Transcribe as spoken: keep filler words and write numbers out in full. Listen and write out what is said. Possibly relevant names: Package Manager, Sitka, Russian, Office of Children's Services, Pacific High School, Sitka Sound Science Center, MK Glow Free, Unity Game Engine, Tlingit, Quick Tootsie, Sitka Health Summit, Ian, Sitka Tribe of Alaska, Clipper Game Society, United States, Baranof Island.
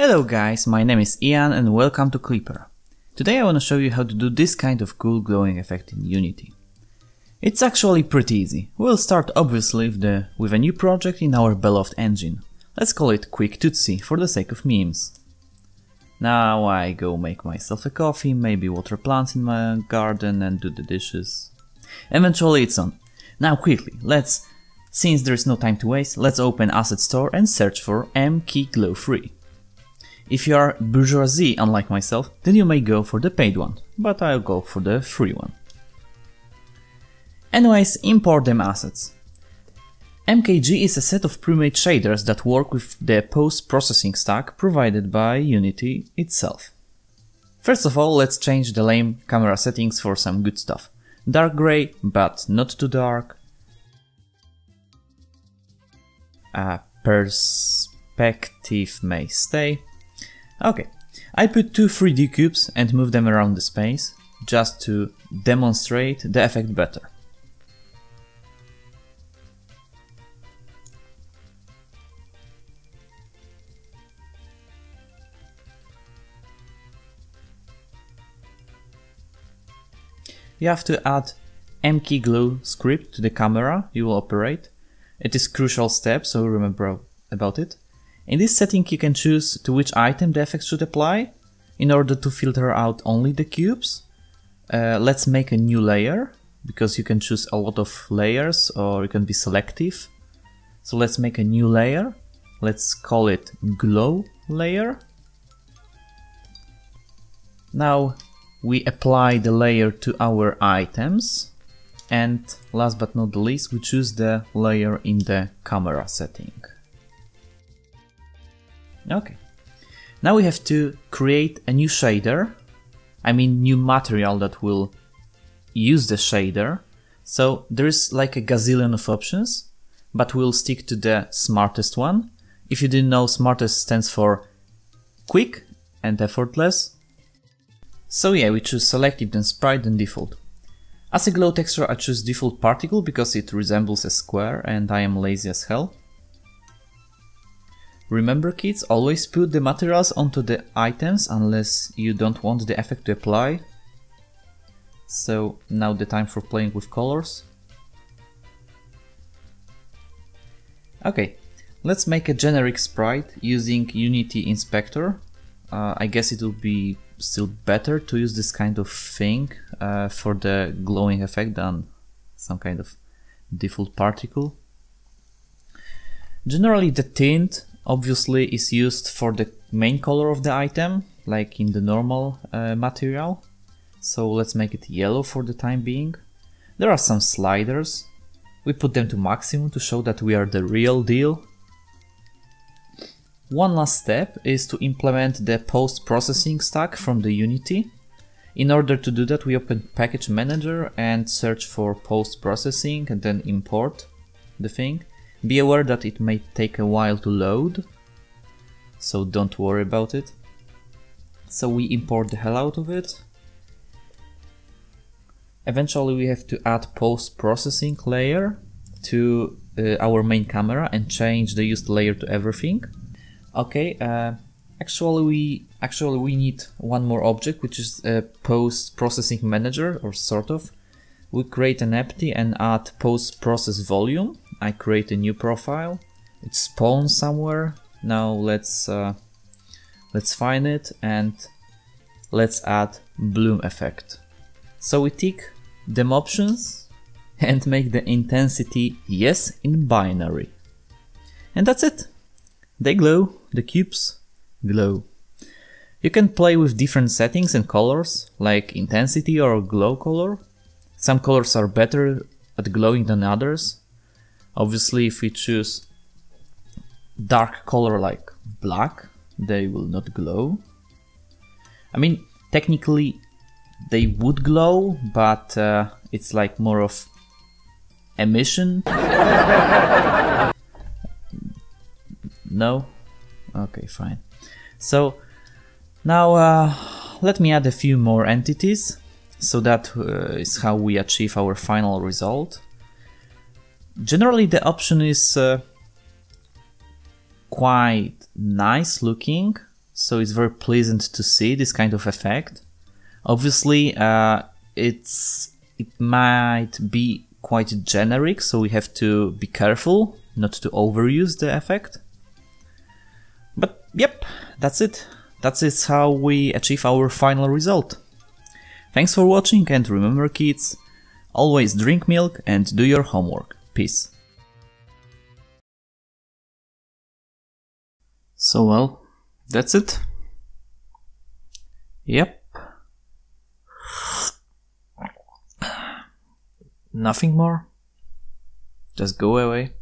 Hello guys, my name is Ian and welcome to Clipper. Today I want to show you how to do this kind of cool glowing effect in Unity. It's actually pretty easy. We'll start obviously with, the, with a new project in our beloved engine. Let's call it Quick Tootsie for the sake of memes. Now I go make myself a coffee, maybe water plants in my garden and do the dishes. Eventually it's on. Now quickly, let's, since there's no time to waste, let's open Asset Store and search for M K Glow Free. If you are bourgeoisie, unlike myself, then you may go for the paid one, but I'll go for the free one. Anyways, import them assets. M K G is a set of pre-made shaders that work with the post-processing stack provided by Unity itself. First of all, let's change the lame camera settings for some good stuff. Dark grey, but not too dark. Uh, perspective may stay. Okay, I put two three D cubes and move them around the space, just to demonstrate the effect better. You have to add M K Glow script to the camera you will operate. It is a crucial step, so remember about it. In this setting you can choose to which item the effects should apply, in order to filter out only the cubes. Uh, let's make a new layer, because you can choose a lot of layers or you can be selective. So let's make a new layer, let's call it Glow Layer. Now we apply the layer to our items, and last but not least we choose the layer in the camera setting. Okay, now we have to create a new shader, I mean new material that will use the shader, so there is like a gazillion of options, but we'll stick to the smartest one. If you didn't know, smartest stands for quick and effortless. So yeah, we choose selective, then sprite, then default. As a glow texture I choose default particle because it resembles a square and I am lazy as hell. Remember kids, always put the materials onto the items unless you don't want the effect to apply. So now the time for playing with colors. Okay, let's make a generic sprite using Unity Inspector. Uh, I guess it will be still better to use this kind of thing uh, for the glowing effect than some kind of default particle. Generally the tint obviously is used for the main color of the item, like in the normal uh, material. So let's make it yellow for the time being. There are some sliders. We put them to maximum to show that we are the real deal. One last step is to implement the post-processing stack from the Unity. In order to do that we open Package Manager and search for post-processing and then import the thing. Be aware that it may take a while to load, so don't worry about it. So we import the hell out of it. Eventually we have to add post-processing layer to uh, our main camera and change the used layer to everything. Okay, uh, actually we actually we need one more object, which is a post-processing manager, or sort of. We create an empty and add post-process volume. I create a new profile. It spawns somewhere. Now let's uh, let's find it and let's add bloom effect. So we tick them options and make the intensity yes in binary. And that's it. They glow, the cubes glow. You can play with different settings and colors, like intensity or glow color. Some colors are better at glowing than others. Obviously, if we choose dark color like black, they will not glow. I mean, technically they would glow, but uh, it's like more of emission. No? Okay, fine. So now uh, let me add a few more entities, so that uh, is how we achieve our final result. Generally the option is uh, quite nice looking, so it's very pleasant to see this kind of effect. Obviously, uh, it's it might be quite generic, so we have to be careful not to overuse the effect. But yep, that's it. That is how we achieve our final result. Thanks for watching, and remember kids, always drink milk and do your homework. Peace. So well, that's it. Yep. Nothing more. Just go away.